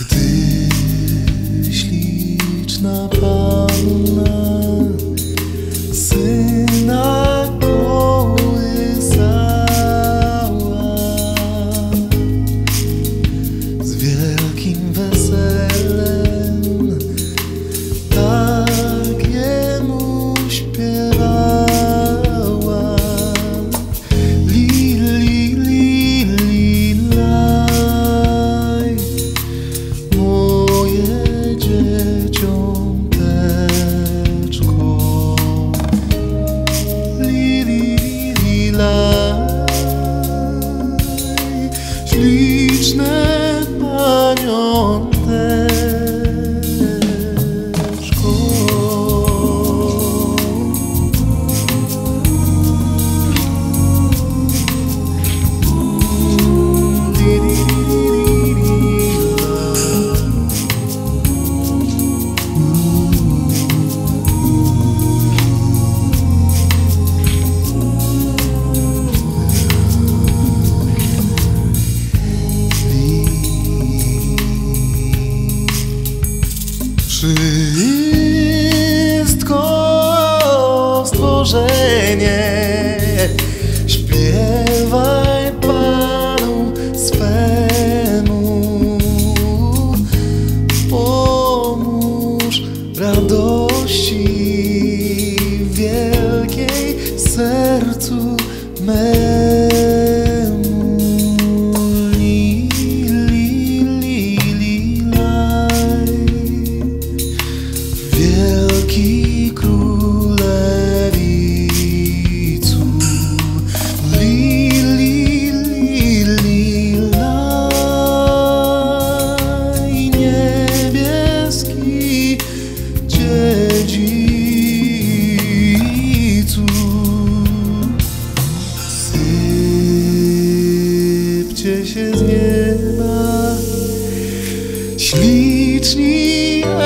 Gdyś liczna panna syna kołysała, z wielkim weselem tak jemu śpiewała. Li, li, li, li, laj, moje dzieciąteczko. Li, li, li, laj, śliczne paniąteczko. Wszystko stworzenie, śpiewaj Panu swemu, pomóż radości wielkiej sercu memu. Śliczni